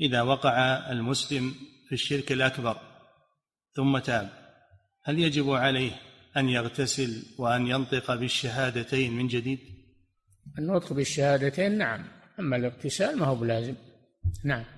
إذا وقع المسلم في الشرك الأكبر ثم تاب، هل يجب عليه أن يغتسل وأن ينطق بالشهادتين من جديد؟ النطق بالشهادتين نعم، أما الاغتسال ما هو بلازم. نعم.